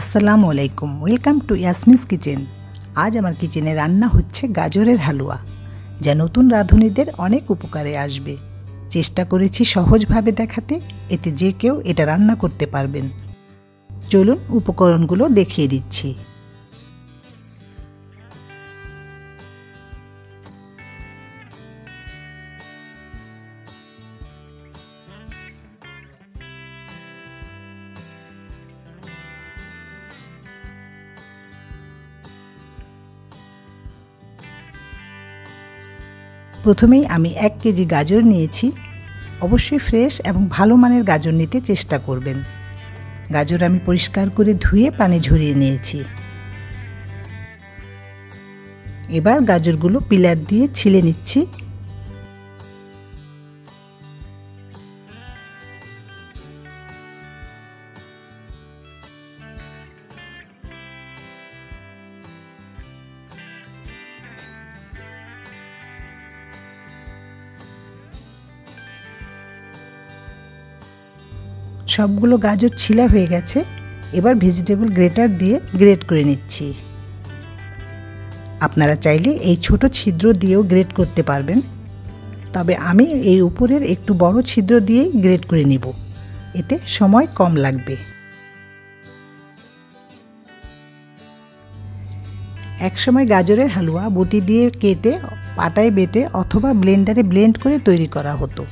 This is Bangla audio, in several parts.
আসসালামুআলাইকুম ওয়েলকাম টু ইয়াসমিনস কিচেন। আজ আমার কিচেনে রান্না হচ্ছে গাজরের হালুয়া, যা নতুন রাঁধুনিদের অনেক উপকারে আসবে। চেষ্টা করেছি সহজভাবে দেখাতে, এতে যে কেউ এটা রান্না করতে পারবেন। চলুন উপকরণগুলো দেখিয়ে দিচ্ছি। প্রথমেই আমি 1 কেজি গাজর নিয়েছি। অবশ্যই ফ্রেশ এবং ভালো মানের গাজর নিতে চেষ্টা করবেন। গাজর আমি পরিষ্কার করে ধুয়ে পানি ঝরিয়ে নিয়েছি। এবার গাজরগুলো পিলার দিয়ে ছিলে নিচ্ছি। সবগুলো গাজর ছিলা হয়ে গেছে। এবার ভেজিটেবল গ্রেটার দিয়ে গ্রেট করে নিচ্ছি। আপনারা চাইলে এই ছোট ছিদ্র দিয়েও গ্রেট করতে পারবেন, তবে আমি এই উপরের একটু বড় ছিদ্র দিয়ে গ্রেট করে নিব, এতে সময় কম লাগবে। এক সময় গাজরের হালুয়া বটি দিয়ে কেটে পাটায় বেটে অথবা ব্লেন্ডারে ব্লেন্ড করে তৈরি করা হতো,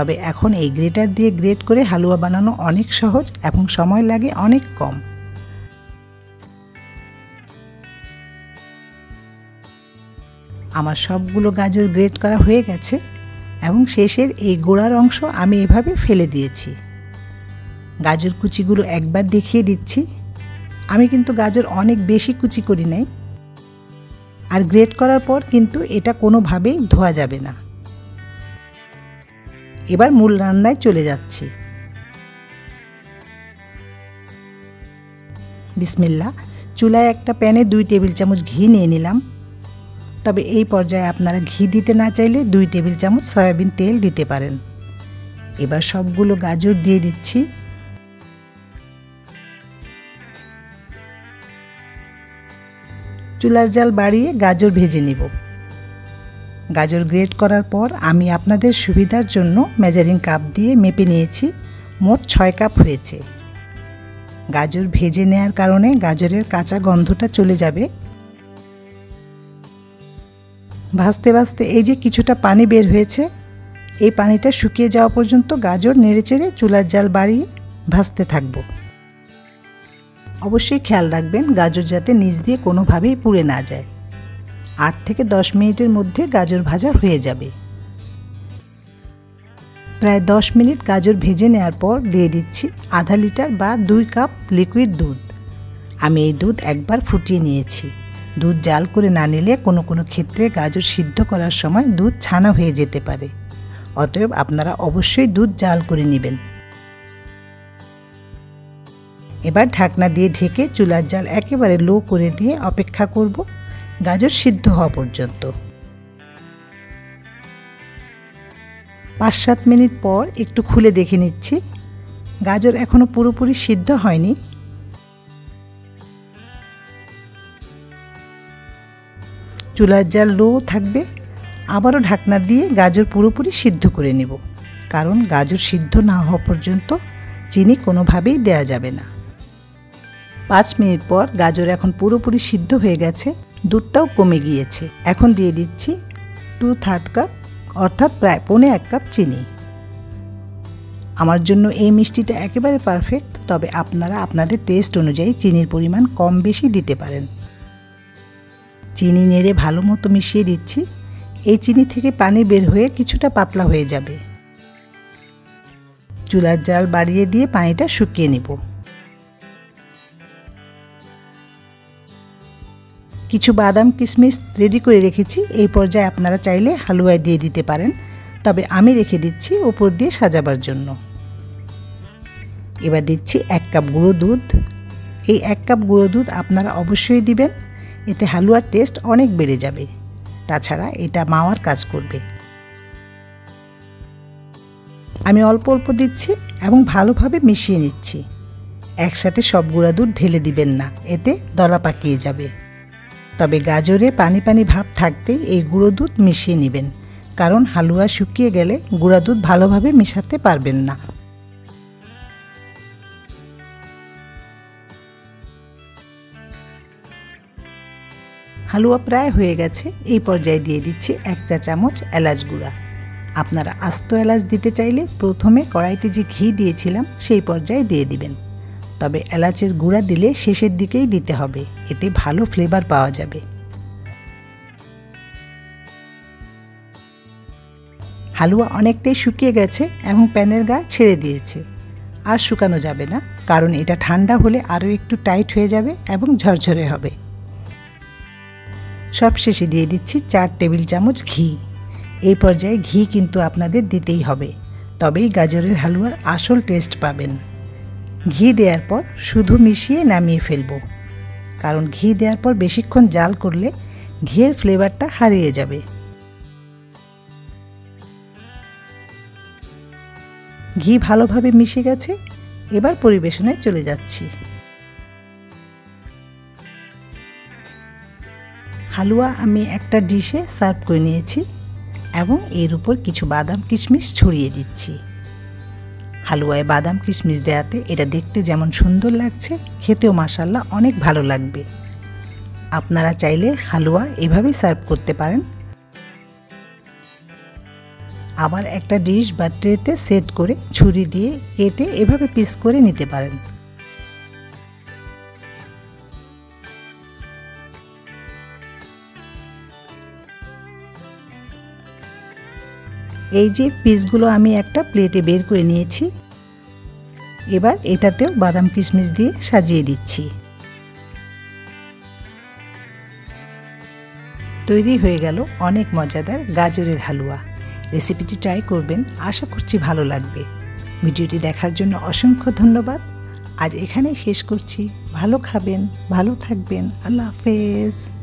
তবে এখন এই গ্রেটার দিয়ে গ্রেট করে হালুয়া বানানো অনেক সহজ এবং সময় লাগে অনেক কম। আমার সবগুলো গাজর গ্রেট করা হয়ে গেছে এবং শেষের এই গোড়ার অংশ আমি এভাবে ফেলে দিয়েছি। গাজর কুচিগুলো একবার দেখিয়ে দিচ্ছি। আমি কিন্তু গাজর অনেক বেশি কুচি করি নাই, আর গ্রেট করার পর কিন্তু এটা কোনোভাবেই ধোয়া যাবে না। এবার মূল রান্নায় চলে যাচ্ছি। বিসমিল্লাহ। চুলায় একটা প্যানে 2 টেবিল চামচ ঘি নিয়ে নিলাম, তবে এই পর্যায়ে আপনারা ঘি দিতে না চাইলে 2 টেবিল চামচ সয়াবিন তেল দিতে পারেন। এবার সবগুলো গাজর দিয়ে দিচ্ছি। চুলার জাল বাড়িয়ে গাজর ভেজে নিব। গাজর গ্রেট করার পর আমি আপনাদের সুবিধার জন্য মেজারিং কাপ দিয়ে মেপে নিয়েছি, মোট 6 কাপ হয়েছে। গাজর ভেজে নেওয়ার কারণে গাজরের কাঁচা গন্ধটা চলে যাবে। ভাজতে ভাজতে এই যে কিছুটা পানি বের হয়েছে, এই পানিটা শুকিয়ে যাওয়া পর্যন্ত গাজর নেড়েচেড়ে চুলার জাল বাড়িয়ে ভাজতে থাকব। অবশ্যই খেয়াল রাখবেন গাজর যাতে নিচ দিয়ে কোনোভাবেই পুড়ে না যায়। 8 থেকে 10 মিনিটের মধ্যে গাজর ভাজা হয়ে যাবে। প্রায় 10 মিনিট গাজর ভেজে নেওয়ার পর দিয়ে দিচ্ছি আধা লিটার বা 2 কাপ লিকুইড দুধ। আমি এই দুধ একবার ফুটিয়ে নিয়েছি। দুধ জাল করে না নিলে কোনো ক্ষেত্রে গাজর সিদ্ধ করার সময় দুধ ছানা হয়ে যেতে পারে, অতএব আপনারা অবশ্যই দুধ জাল করে নেবেন। এবার ঢাকনা দিয়ে ঢেকে চুলার জাল একেবারে লো করে দিয়ে অপেক্ষা করব গাজর সিদ্ধ হওয়া পর্যন্ত। 5-7 মিনিট পর একটু খুলে দেখে নিচ্ছি। গাজর এখনও পুরোপুরি সিদ্ধ হয়নি। চুলার জাল লো থাকবে। আবারও ঢাকনা দিয়ে গাজর পুরোপুরি সিদ্ধ করে নেব, কারণ গাজর সিদ্ধ না হওয়া পর্যন্ত চিনি কোনোভাবেই দেয়া যাবে না। 5 মিনিট পর গাজর এখন পুরোপুরি সিদ্ধ হয়ে গেছে, দুধটাও কমে গিয়েছে। এখন দিয়ে দিচ্ছি 2/3 কাপ অর্থাৎ প্রায় 1/2 কাপ চিনি। আমার জন্য এই মিষ্টিটা একেবারে পারফেক্ট, তবে আপনারা আপনাদের টেস্ট অনুযায়ী চিনির পরিমাণ কম বেশি দিতে পারেন। চিনি নেড়ে ভালো মতো মিশিয়ে দিচ্ছি। এই চিনি থেকে পানি বের হয়ে কিছুটা পাতলা হয়ে যাবে। চুলার জাল বাড়িয়ে দিয়ে পানিটা শুকিয়ে নেব। কিছু বাদাম কিশমিশ রেডি করে রেখেছি, এই পর্যায়ে আপনারা চাইলে হালুয়ায় দিয়ে দিতে পারেন, তবে আমি রেখে দিচ্ছি উপর দিয়ে সাজাবার জন্য। এবার দিচ্ছি 1 কাপ গুঁড়ো দুধ। এই 1 কাপ গুঁড়ো দুধ আপনারা অবশ্যই দিবেন, এতে হালুয়ার টেস্ট অনেক বেড়ে যাবে। তাছাড়া এটা মাওয়ার কাজ করবে। আমি অল্প অল্প দিচ্ছি এবং ভালোভাবে মিশিয়ে নিচ্ছি। एकसाथे सब गुड़ा दूध ढेले दिबेन ना, एते दला पाकिए जाबे। तबे गाजरे पानी पानी भाव थाकते एई गुड़ो दूध मिशिए नेबेन, कारण हालुआ शुकिए गेले गुड़ा दूध भालोभाबे मेशाते पारबेन ना। हालुआ प्राय हो गेछे, एई पर्याये दिए दिच्छी एक चा चामच एलाच गुड़ा। आपनारा आस्तो एलाच दीते चाइले प्रथमे कड़ाईते जे घी दिएछिलाम सेई पर्याये दिए दिबेन, तबे एलाचेर गुड़ा दिले शेषेर दिकेई दिते हबे, एते भालो फ्लेवर पावा जाबे। हालुआ अनेकटाई शुकिए गेछे एबं प्यानेर गा छेड़े दिएछे, आर शुकानो जाबे ना, कारण एटा ठंडा होले आरो एकटू टाइट हये जाबे एबं झरझरे हबे। सबशेषे दिए दिच्छी 4 टेबिल चामच घी। এই পর্যায়ে ঘি কিন্তু আপনাদের দিতেই হবে, তবেই গাজরের হালুয়ার আসল টেস্ট পাবেন। ঘি দেওয়ার পর শুধু মিশিয়ে নামিয়ে ফেলবো, কারণ ঘি দেওয়ার পর বেশিক্ষণ জাল করলে ঘিয়ের ফ্লেভারটা হারিয়ে যাবে। ঘি ভালোভাবে মিশে গেছে, এবার পরিবেশনে চলে যাচ্ছি। হালুয়া আমি একটা ডিশে সার্ভ করে নিয়েছি এবং এর উপর কিছু বাদাম কিশমিশ ছড়িয়ে দিচ্ছি। হালুয়ায় বাদাম কিশমিশ দেওয়াতে এটা দেখতে যেমন সুন্দর লাগছে, খেতেও মাশাআল্লাহ অনেক ভালো লাগবে। আপনারা চাইলে হালুয়া এভাবেই সার্ভ করতে পারেন। আবার একটা ডিশ বা ট্রেতে সেট করে ছুরি দিয়ে কেটে এভাবে পিস করে নিতে পারেন। এই যে পিসগুলো আমি একটা প্লেটে বের করে নিয়েছি, এবার এটাতেও বাদাম কিশমিশ দিয়ে সাজিয়ে দিচ্ছি। তৈরি হয়ে গেল অনেক মজাদার গাজরের হালুয়া। রেসিপিটি ট্রাই করবেন, আশা করছি ভালো লাগবে। ভিডিওটি দেখার জন্য অসংখ্য ধন্যবাদ। আজ এখানেই শেষ করছি। ভালো খাবেন, ভালো থাকবেন। আল্লাহ হাফেজ।